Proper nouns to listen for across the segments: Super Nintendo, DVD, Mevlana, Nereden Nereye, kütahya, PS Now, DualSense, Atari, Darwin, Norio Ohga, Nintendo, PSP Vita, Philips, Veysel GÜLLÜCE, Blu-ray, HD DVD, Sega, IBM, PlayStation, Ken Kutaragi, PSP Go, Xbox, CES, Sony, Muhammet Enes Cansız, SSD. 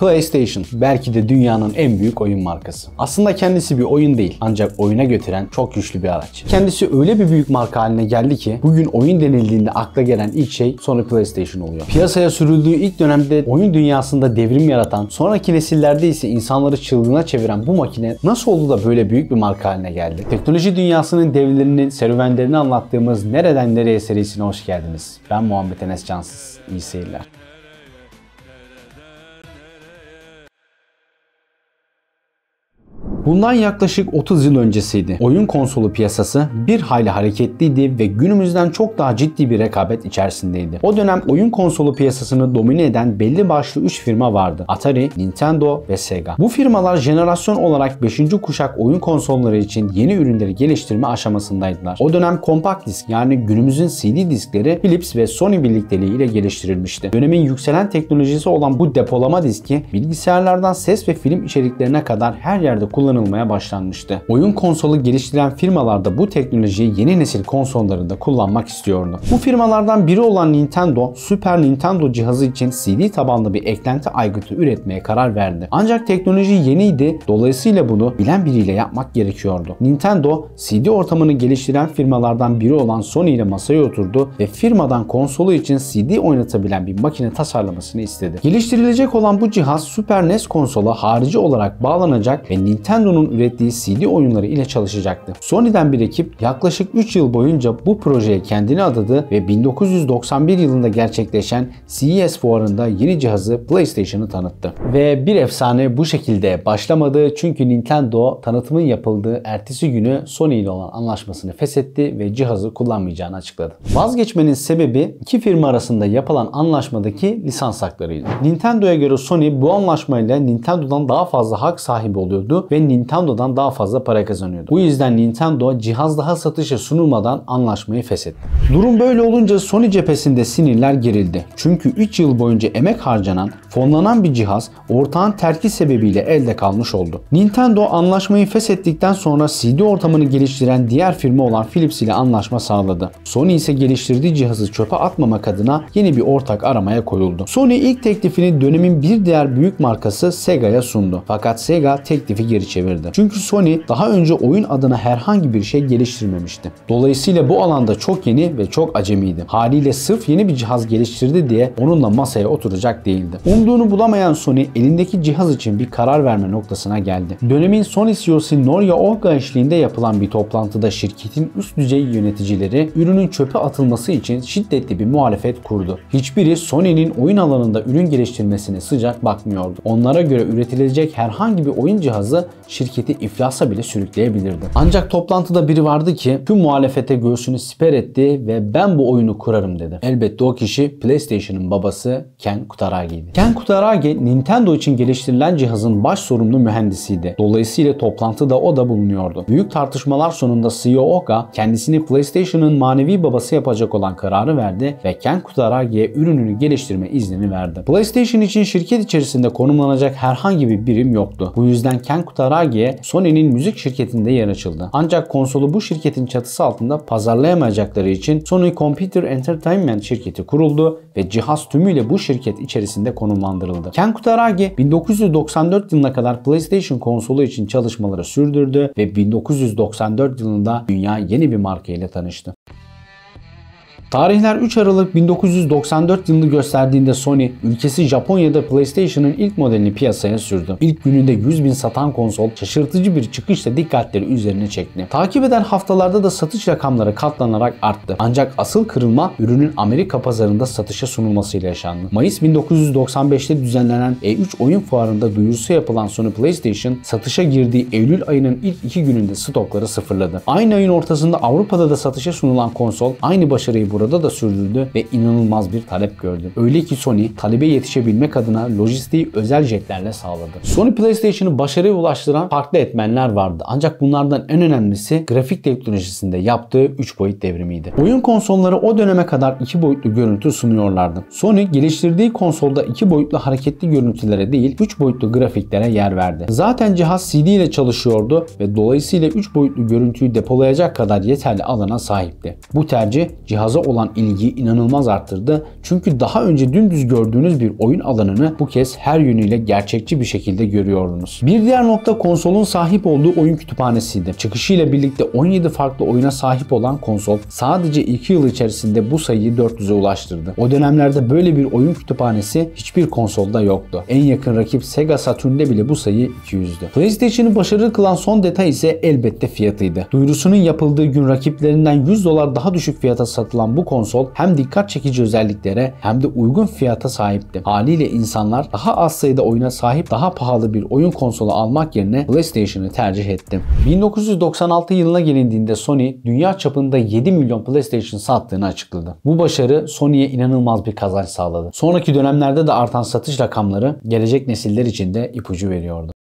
PlayStation belki de dünyanın en büyük oyun markası. Aslında kendisi bir oyun değil, ancak oyuna götüren çok güçlü bir araç. Kendisi öyle bir büyük marka haline geldi ki bugün oyun denildiğinde akla gelen ilk şey Sony PlayStation oluyor. Piyasaya sürüldüğü ilk dönemde oyun dünyasında devrim yaratan, sonraki nesillerde ise insanları çılgına çeviren bu makine nasıl oldu da böyle büyük bir marka haline geldi? Teknoloji dünyasının devlerini, serüvenlerini anlattığımız Nereden Nereye serisine hoş geldiniz. Ben Muhammet Enes Cansız. İyi seyirler. Bundan yaklaşık 30 yıl öncesiydi. Oyun konsolu piyasası bir hayli hareketliydi ve günümüzden çok daha ciddi bir rekabet içerisindeydi. O dönem oyun konsolu piyasasını domine eden belli başlı 3 firma vardı. Atari, Nintendo ve Sega. Bu firmalar jenerasyon olarak 5. kuşak oyun konsolları için yeni ürünleri geliştirme aşamasındaydılar. O dönem kompakt disk, yani günümüzün CD diskleri Philips ve Sony birlikteliğiyle geliştirilmişti. Dönemin yükselen teknolojisi olan bu depolama diski bilgisayarlardan ses ve film içeriklerine kadar her yerde kullanılmaya başlanmıştı. Oyun konsolu geliştiren firmalar da bu teknolojiyi yeni nesil konsollarında kullanmak istiyordu. Bu firmalardan biri olan Nintendo, Super Nintendo cihazı için CD tabanlı bir eklenti aygıtı üretmeye karar verdi. Ancak teknoloji yeniydi, dolayısıyla bunu bilen biriyle yapmak gerekiyordu. Nintendo, CD ortamını geliştiren firmalardan biri olan Sony ile masaya oturdu ve firmadan konsolu için CD oynatabilen bir makine tasarlamasını istedi. Geliştirilecek olan bu cihaz Super NES konsola harici olarak bağlanacak ve Nintendo'nun ürettiği CD oyunları ile çalışacaktı. Sony'den bir ekip yaklaşık 3 yıl boyunca bu projeye kendini adadı ve 1991 yılında gerçekleşen CES fuarında yeni cihazı PlayStation'ı tanıttı. Ve bir efsane bu şekilde başlamadı, çünkü Nintendo tanıtımın yapıldığı ertesi günü Sony ile olan anlaşmasını feshetti ve cihazı kullanmayacağını açıkladı. Vazgeçmenin sebebi iki firma arasında yapılan anlaşmadaki lisans haklarıydı. Nintendo'ya göre Sony bu anlaşmayla Nintendo'dan daha fazla hak sahibi oluyordu ve Nintendo'dan daha fazla para kazanıyordu. Bu yüzden Nintendo cihaz daha satışa sunulmadan anlaşmayı feshetti. Durum böyle olunca Sony cephesinde sinirler gerildi. Çünkü 3 yıl boyunca emek harcanan, fonlanan bir cihaz ortağın terki sebebiyle elde kalmış oldu. Nintendo anlaşmayı feshettikten sonra CD ortamını geliştiren diğer firma olan Philips ile anlaşma sağladı. Sony ise geliştirdiği cihazı çöpe atmamak adına yeni bir ortak aramaya koyuldu. Sony ilk teklifini dönemin bir diğer büyük markası Sega'ya sundu. Fakat Sega teklifi geri çevirdi. Çünkü Sony daha önce oyun adına herhangi bir şey geliştirmemişti. Dolayısıyla bu alanda çok yeni ve çok acemiydi. Haliyle sırf yeni bir cihaz geliştirdi diye onunla masaya oturacak değildi. Umduğunu bulamayan Sony elindeki cihaz için bir karar verme noktasına geldi. Dönemin Sony CEO'su Norio Ohga eşliğinde yapılan bir toplantıda şirketin üst düzey yöneticileri ürünün çöpe atılması için şiddetli bir muhalefet kurdu. Hiçbiri Sony'nin oyun alanında ürün geliştirmesine sıcak bakmıyordu. Onlara göre üretilecek herhangi bir oyun cihazı şirketi iflasa bile sürükleyebilirdi. Ancak toplantıda biri vardı ki tüm muhalefete göğsünü siper etti ve "ben bu oyunu kurarım" dedi. Elbette o kişi PlayStation'ın babası Ken Kutaragi'ydi. Ken Kutaragi Nintendo için geliştirilen cihazın baş sorumlu mühendisiydi. Dolayısıyla toplantıda o da bulunuyordu. Büyük tartışmalar sonunda CEO Ohga kendisini PlayStation'ın manevi babası yapacak olan kararı verdi ve Ken Kutaragi'ye ürününü geliştirme iznini verdi. PlayStation için şirket içerisinde konumlanacak herhangi bir birim yoktu. Bu yüzden Ken Kutaragi'ye Sony'nin müzik şirketinde yer açıldı. Ancak konsolu bu şirketin çatısı altında pazarlayamayacakları için Sony Computer Entertainment şirketi kuruldu ve cihaz tümüyle bu şirket içerisinde konumlandırıldı. Ken Kutaragi 1994 yılına kadar PlayStation konsolu için çalışmaları sürdürdü ve 1994 yılında dünya yeni bir marka ile tanıştı. Tarihler 3 Aralık 1994 yılını gösterdiğinde Sony ülkesi Japonya'da PlayStation'ın ilk modelini piyasaya sürdü. İlk gününde 100.000 satan konsol şaşırtıcı bir çıkışla dikkatleri üzerine çekti. Takip eden haftalarda da satış rakamları katlanarak arttı. Ancak asıl kırılma ürünün Amerika pazarında satışa sunulmasıyla yaşandı. Mayıs 1995'te düzenlenen E3 oyun fuarında duyurusu yapılan Sony PlayStation satışa girdiği Eylül ayının ilk 2 gününde stokları sıfırladı. Aynı ayın ortasında Avrupa'da da satışa sunulan konsol aynı başarıyı burada da sürdürdü ve inanılmaz bir talep gördü. Öyle ki Sony talebe yetişebilmek adına lojistiği özel jetlerle sağladı. Sony PlayStation'ı başarıya ulaştıran farklı etmenler vardı. Ancak bunlardan en önemlisi grafik teknolojisinde yaptığı 3 boyut devrimiydi. Oyun konsolları o döneme kadar 2 boyutlu görüntü sunuyorlardı. Sony geliştirdiği konsolda 2 boyutlu hareketli görüntülere değil 3 boyutlu grafiklere yer verdi. Zaten cihaz CD ile çalışıyordu ve dolayısıyla 3 boyutlu görüntüyü depolayacak kadar yeterli alana sahipti. Bu tercih cihaza olan ilgiyi inanılmaz arttırdı. Çünkü daha önce dümdüz gördüğünüz bir oyun alanını bu kez her yönüyle gerçekçi bir şekilde görüyordunuz. Bir diğer nokta konsolun sahip olduğu oyun kütüphanesiydi. Çıkışıyla birlikte 17 farklı oyuna sahip olan konsol sadece 2 yıl içerisinde bu sayıyı 400'e ulaştırdı. O dönemlerde böyle bir oyun kütüphanesi hiçbir konsolda yoktu. En yakın rakip Sega Saturn'de bile bu sayı 200'dü. PlayStation'ı başarılı kılan son detay ise elbette fiyatıydı. Duyurusunun yapıldığı gün rakiplerinden $100 daha düşük fiyata satılan bu konsol hem dikkat çekici özelliklere hem de uygun fiyata sahipti. Haliyle insanlar daha az sayıda oyuna sahip daha pahalı bir oyun konsolu almak yerine PlayStation'ı tercih etti. 1996 yılına gelindiğinde Sony dünya çapında 7 milyon PlayStation sattığını açıkladı. Bu başarı Sony'ye inanılmaz bir kazanç sağladı. Sonraki dönemlerde de artan satış rakamları gelecek nesiller için de ipucu veriyordu.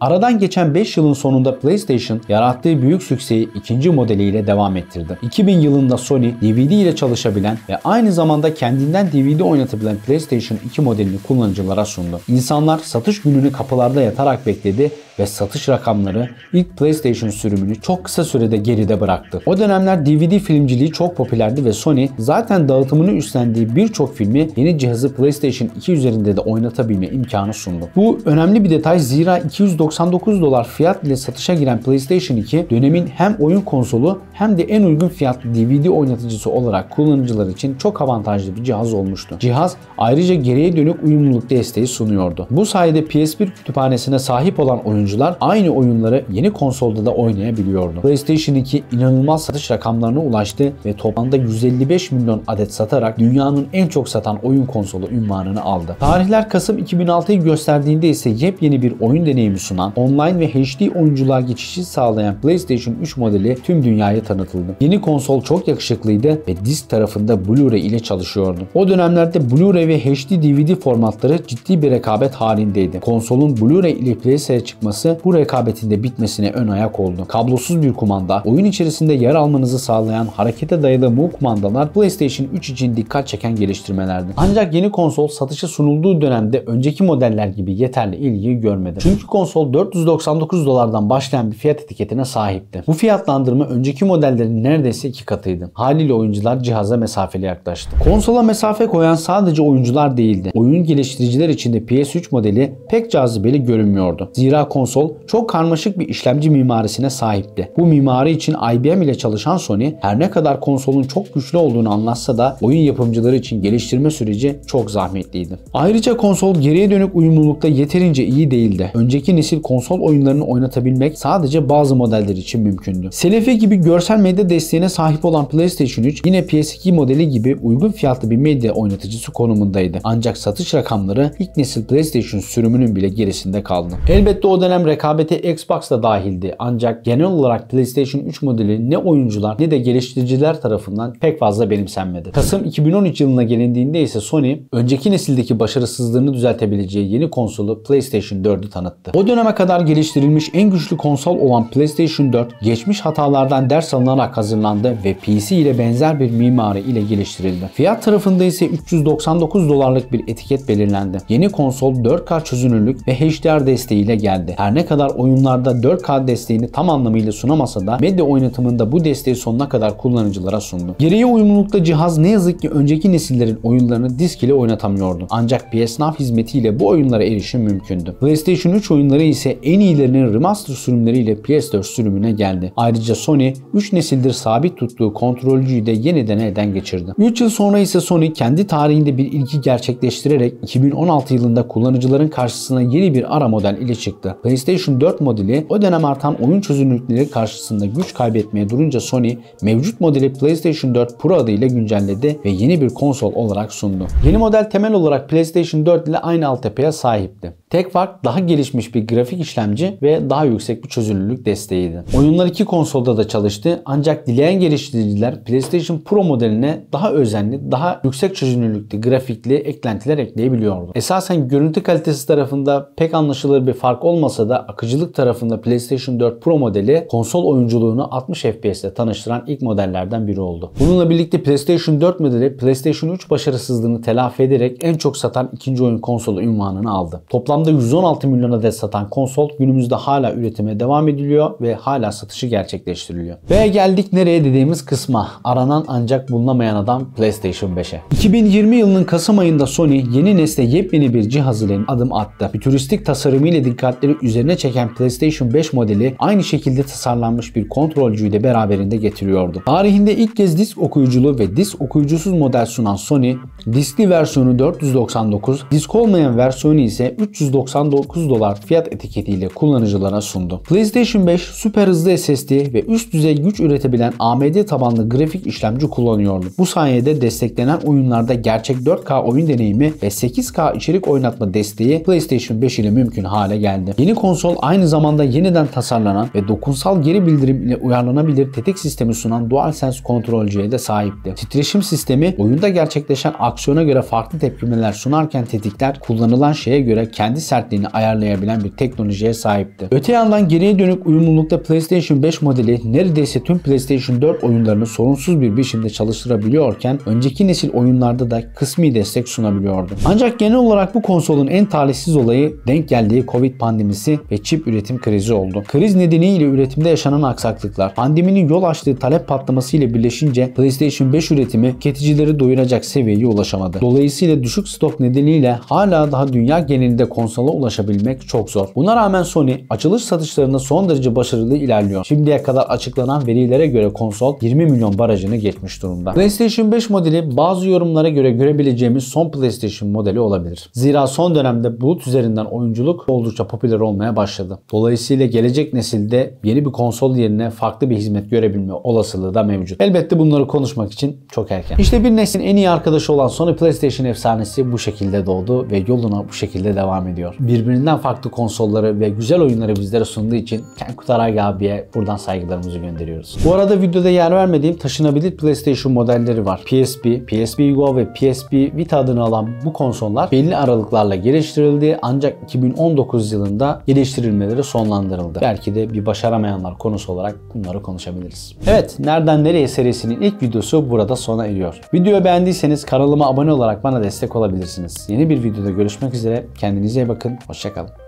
Aradan geçen 5 yılın sonunda PlayStation yarattığı büyük sükseyi ikinci modeliyle devam ettirdi. 2000 yılında Sony DVD ile çalışabilen ve aynı zamanda kendinden DVD oynatabilen PlayStation 2 modelini kullanıcılara sundu. İnsanlar satış gününü kapılarda yatarak bekledi ve satış rakamları ilk PlayStation sürümünü çok kısa sürede geride bıraktı. O dönemler DVD filmciliği çok popülerdi ve Sony zaten dağıtımını üstlendiği birçok filmi yeni cihazı PlayStation 2 üzerinde de oynatabilme imkanı sundu. Bu önemli bir detay zira $299 fiyat ile satışa giren PlayStation 2 dönemin hem oyun konsolu hem de en uygun fiyatlı DVD oynatıcısı olarak kullanıcılar için çok avantajlı bir cihaz olmuştu. Cihaz ayrıca geriye dönük uyumluluk desteği sunuyordu. Bu sayede PS1 kütüphanesine sahip olan oyuncular aynı oyunları yeni konsolda da oynayabiliyordu. PlayStation 2 inanılmaz satış rakamlarına ulaştı ve toplamda 155 milyon adet satarak dünyanın en çok satan oyun konsolu unvanını aldı. Tarihler Kasım 2006'yı gösterdiğinde ise yepyeni bir oyun deneyimi sundu. Online ve HD oyunculuğa geçişi sağlayan PlayStation 3 modeli tüm dünyaya tanıtıldı. Yeni konsol çok yakışıklıydı ve disk tarafında Blu-ray ile çalışıyordu. O dönemlerde Blu-ray ve HD DVD formatları ciddi bir rekabet halindeydi. Konsolun Blu-ray ile piyasaya çıkması bu rekabetin de bitmesine ön ayak oldu. Kablosuz bir kumanda, oyun içerisinde yer almanızı sağlayan harekete dayalı move kumandalar PlayStation 3 için dikkat çeken geliştirmelerdi. Ancak yeni konsol satışa sunulduğu dönemde önceki modeller gibi yeterli ilgiyi görmedi. Çünkü konsol $499'dan başlayan bir fiyat etiketine sahipti. Bu fiyatlandırma önceki modellerin neredeyse 2 katıydı. Haliyle oyuncular cihaza mesafeli yaklaştı. Konsola mesafe koyan sadece oyuncular değildi. Oyun geliştiriciler için de PS3 modeli pek cazibeli görünmüyordu. Zira konsol çok karmaşık bir işlemci mimarisine sahipti. Bu mimari için IBM ile çalışan Sony her ne kadar konsolun çok güçlü olduğunu anlatsa da oyun yapımcıları için geliştirme süreci çok zahmetliydi. Ayrıca konsol geriye dönük uyumlulukta yeterince iyi değildi. Önceki nesil konsol oyunlarını oynatabilmek sadece bazı modeller için mümkündü. Selefi gibi görsel medya desteğine sahip olan PlayStation 3 yine PS2 modeli gibi uygun fiyatlı bir medya oynatıcısı konumundaydı. Ancak satış rakamları ilk nesil PlayStation sürümünün bile gerisinde kaldı. Elbette o dönem rekabete Xbox da dahildi. Ancak genel olarak PlayStation 3 modeli ne oyuncular ne de geliştiriciler tarafından pek fazla benimsenmedi. Kasım 2013 yılına gelindiğinde ise Sony önceki nesildeki başarısızlığını düzeltebileceği yeni konsolu PlayStation 4'ü tanıttı. O döneme kadar geliştirilmiş en güçlü konsol olan PlayStation 4 geçmiş hatalardan ders alınarak hazırlandı ve PC ile benzer bir mimari ile geliştirildi. Fiyat tarafında ise $399'lık bir etiket belirlendi. Yeni konsol 4K çözünürlük ve HDR desteğiyle geldi. Her ne kadar oyunlarda 4K desteğini tam anlamıyla sunamasa da medya oynatımında bu desteği sonuna kadar kullanıcılara sundu. Geriye uyumlulukta cihaz ne yazık ki önceki nesillerin oyunlarını disk ile oynatamıyordu. Ancak PS Now hizmetiyle bu oyunlara erişim mümkündü. PlayStation 3 oyunları ise en iyilerinin remaster sürümleriyle PS4 sürümüne geldi. Ayrıca Sony 3 nesildir sabit tuttuğu kontrolcüyü de yeniden elden geçirdi. 3 yıl sonra ise Sony kendi tarihinde bir ilki gerçekleştirerek 2016 yılında kullanıcıların karşısına yeni bir ara model ile çıktı. PlayStation 4 modeli o dönem artan oyun çözünürlükleri karşısında güç kaybetmeye durunca Sony mevcut modeli PlayStation 4 Pro adıyla güncelledi ve yeni bir konsol olarak sundu. Yeni model temel olarak PlayStation 4 ile aynı altyapıya sahipti. Tek fark daha gelişmiş bir grafik işlemci ve daha yüksek bir çözünürlük desteğiydi. Oyunlar iki konsolda da çalıştı ancak dileyen geliştiriciler PlayStation Pro modeline daha özenli, daha yüksek çözünürlüklü, grafikli eklentiler ekleyebiliyordu. Esasen görüntü kalitesi tarafında pek anlaşılır bir fark olmasa da akıcılık tarafında PlayStation 4 Pro modeli konsol oyunculuğunu 60 FPS ile tanıştıran ilk modellerden biri oldu. Bununla birlikte PlayStation 4 modeli PlayStation 3 başarısızlığını telafi ederek en çok satan ikinci oyun konsolu unvanını aldı. Toplam Toplamda 116 milyon adet satan konsol günümüzde hala üretime devam ediliyor ve hala satışı gerçekleştiriliyor. Ve geldik nereye dediğimiz kısma. Aranan ancak bulunamayan adam PlayStation 5'e. 2020 yılının Kasım ayında Sony yeni nesle yepyeni bir cihaz ile adım attı. Fütüristik tasarımıyla dikkatleri üzerine çeken PlayStation 5 modeli aynı şekilde tasarlanmış bir kontrolcüyü de beraberinde getiriyordu. Tarihinde ilk kez disk okuyuculu ve disk okuyucusuz model sunan Sony, diskli versiyonu 499, disk olmayan versiyonu ise $399 fiyat etiketiyle kullanıcılara sundu. PlayStation 5 süper hızlı SSD ve üst düzey güç üretebilen AMD tabanlı grafik işlemci kullanıyordu. Bu sayede desteklenen oyunlarda gerçek 4K oyun deneyimi ve 8K içerik oynatma desteği PlayStation 5 ile mümkün hale geldi. Yeni konsol aynı zamanda yeniden tasarlanan ve dokunsal geri bildirim ile uyarlanabilir tetik sistemi sunan DualSense kontrolcüye de sahipti. Titreşim sistemi oyunda gerçekleşen aksiyona göre farklı tepkimeler sunarken tetikler kullanılan şeye göre kendi sertliğini ayarlayabilen bir teknolojiye sahipti. Öte yandan geriye dönük uyumlulukta PlayStation 5 modeli neredeyse tüm PlayStation 4 oyunlarını sorunsuz bir biçimde çalıştırabiliyorken önceki nesil oyunlarda da kısmi destek sunabiliyordu. Ancak genel olarak bu konsolun en talihsiz olayı denk geldiği Covid pandemisi ve çip üretim krizi oldu. Kriz nedeniyle üretimde yaşanan aksaklıklar, pandeminin yol açtığı talep patlaması ile birleşince PlayStation 5 üretimi tüketicileri doyuracak seviyeye ulaşamadı. Dolayısıyla düşük stok nedeniyle hala daha dünya genelinde konsola ulaşabilmek çok zor. Buna rağmen Sony açılış satışlarında son derece başarılı ilerliyor. Şimdiye kadar açıklanan verilere göre konsol 20 milyon barajını geçmiş durumda. PlayStation 5 modeli bazı yorumlara göre görebileceğimiz son PlayStation modeli olabilir. Zira son dönemde bulut üzerinden oyunculuk oldukça popüler olmaya başladı. Dolayısıyla gelecek nesilde yeni bir konsol yerine farklı bir hizmet görebilme olasılığı da mevcut. Elbette bunları konuşmak için çok erken. İşte bir neslin en iyi arkadaşı olan Sony PlayStation efsanesi bu şekilde doğdu ve yoluna bu şekilde devam ediyor. Birbirinden farklı konsolları ve güzel oyunları bizlere sunduğu için Ken Kutaragi abiye buradan saygılarımızı gönderiyoruz. Bu arada videoda yer vermediğim taşınabilir PlayStation modelleri var. PSP, PSP Go ve PSP Vita adını alan bu konsollar belli aralıklarla geliştirildi ancak 2019 yılında geliştirilmeleri sonlandırıldı. Belki de bir başaramayanlar konusu olarak bunları konuşabiliriz. Evet, Nereden Nereye serisinin ilk videosu burada sona eriyor. Videoyu beğendiyseniz kanalıma abone olarak bana destek olabilirsiniz. Yeni bir videoda görüşmek üzere. Kendinize iyi bakın. Hoşça kalın.